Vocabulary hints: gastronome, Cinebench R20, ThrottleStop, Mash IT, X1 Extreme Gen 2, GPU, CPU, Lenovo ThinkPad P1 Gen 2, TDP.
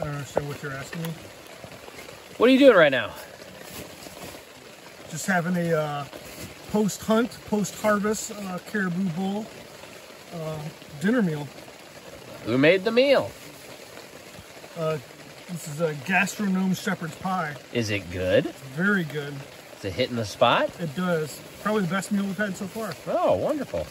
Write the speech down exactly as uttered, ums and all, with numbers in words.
I don't understand what you're asking me. What are you doing right now? Just having a uh, post-hunt, post-harvest uh, caribou bull uh, dinner meal. Who made the meal? Uh, this is a gastronome shepherd's pie. Is it good? It's very good. Does it hit in the spot? It does. Probably the best meal we've had so far. Oh, wonderful.